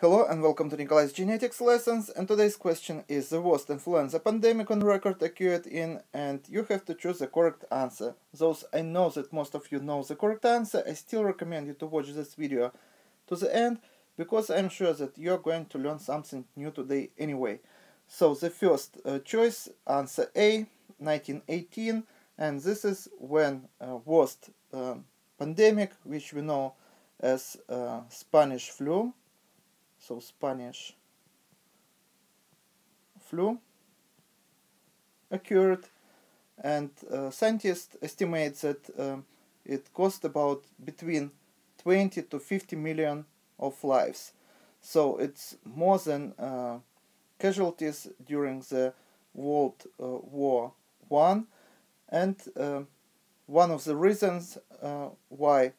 Hello and welcome to Nikolai's Genetics Lessons, and today's question is the worst influenza pandemic on record occurred in, and you have to choose the correct answer. Those I know that most of you know the correct answer, I still recommend you to watch this video to the end, because I'm sure that you're going to learn something new today anyway. So the first choice, answer A, 1918, and this is when worst pandemic, which we know as Spanish flu. So Spanish flu occurred, and scientists estimate that it cost about between 20 to 50 million of lives. So it's more than casualties during the World War I, and one of the reasons why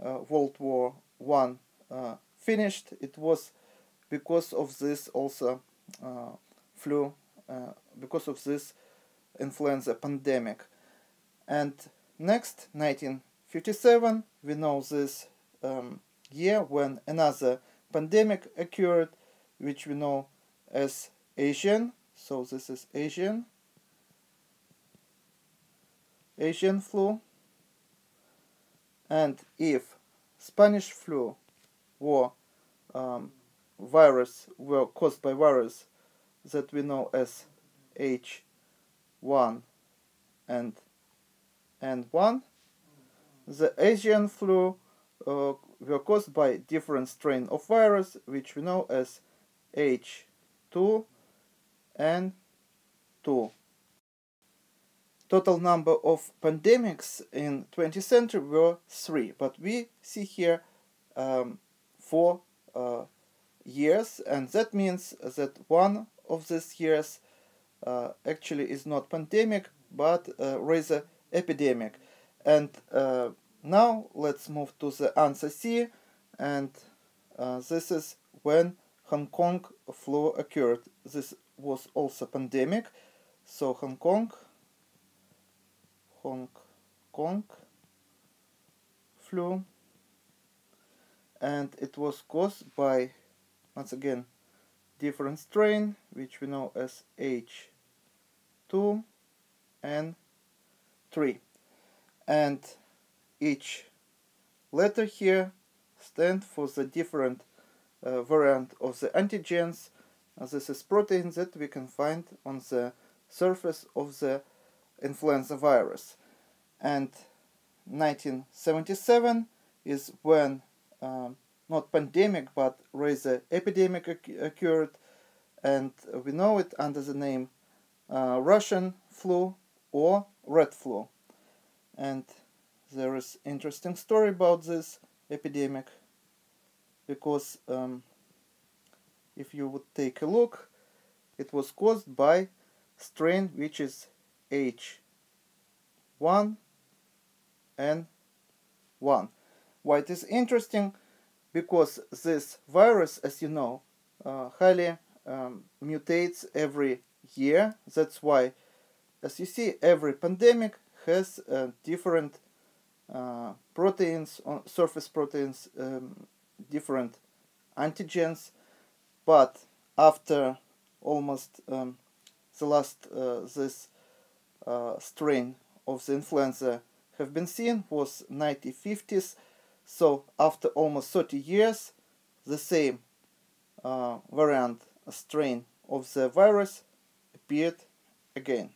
World War I finished, it was because of this also flu, because of this influenza pandemic. And next, 1957, we know this year when another pandemic occurred, which we know as Asian, so this is Asian flu. And if Spanish flu were virus were caused by virus that we know as H1N1. The Asian flu were caused by different strain of virus, which we know as H2N2. Total number of pandemics in 20th century were 3, but we see here 4 years, and that means that one of these years actually is not pandemic, but rather epidemic. And now let's move to the answer C, and this is when Hong Kong flu occurred. This was also pandemic, so Hong Kong flu. And it was caused by, once again, different strain, which we know as H2N3. And each letter here stands for the different variant of the antigens. This is protein that we can find on the surface of the influenza virus. And 1977 is when not pandemic, but rather epidemic occurred, and we know it under the name Russian flu or Red flu. And there is interesting story about this epidemic, because if you would take a look, it was caused by strain which is H1N1. Why it is interesting? Because this virus, as you know, highly mutates every year. That's why, as you see, every pandemic has different proteins, surface proteins, different antigens. But after almost the last this strain of the influenza have been seen was 1950s. So after almost 30 years, the same variant strain of the virus appeared again.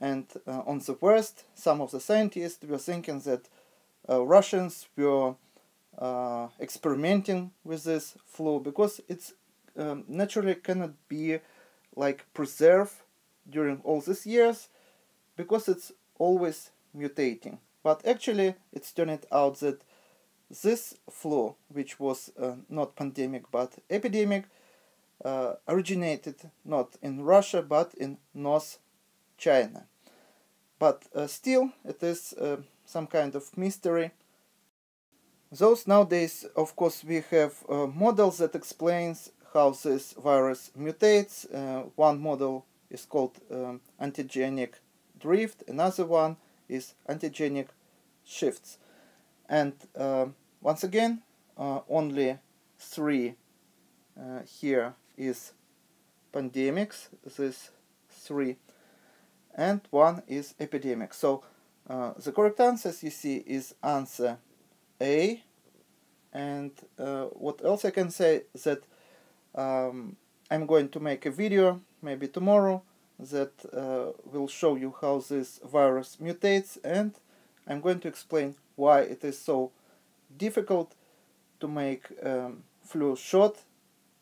And on the West, some of the scientists were thinking that Russians were experimenting with this flu, because it's naturally cannot be like preserved during all these years, because it's always mutating. But actually, it's turned out that this flu, which was not pandemic but epidemic, originated not in Russia but in North China. But still, it is some kind of mystery. Those nowadays, of course, we have models that explains how this virus mutates. One model is called antigenic drift, another one is antigenic shifts. And once again, only 3 here is pandemics, this 3, and 1 is epidemic. So the correct answer, you see, is answer A. And what else I can say, that I'm going to make a video, maybe tomorrow, that will show you how this virus mutates, and I'm going to explain why it is so difficult to make flu shot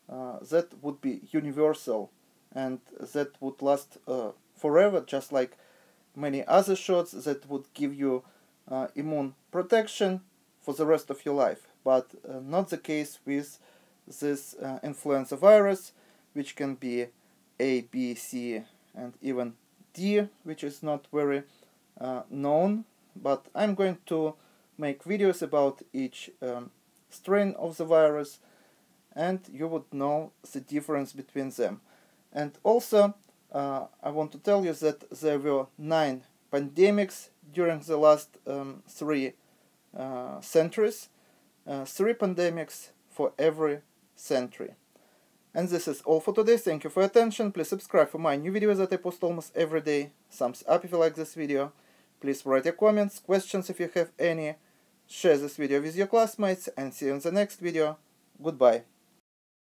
that would be universal and that would last forever, just like many other shots that would give you immune protection for the rest of your life, but not the case with this influenza virus, which can be A, B, C, and even D, which is not very known. But I'm going to make videos about each strain of the virus, and you would know the difference between them. And also, I want to tell you that there were 9 pandemics during the last 3 centuries. 3 pandemics for every century. And this is all for today. Thank you for your attention. Please subscribe for my new videos that I post almost every day. Thumbs up if you like this video. Please write your comments, questions if you have any. Share this video with your classmates, and see you in the next video. Goodbye.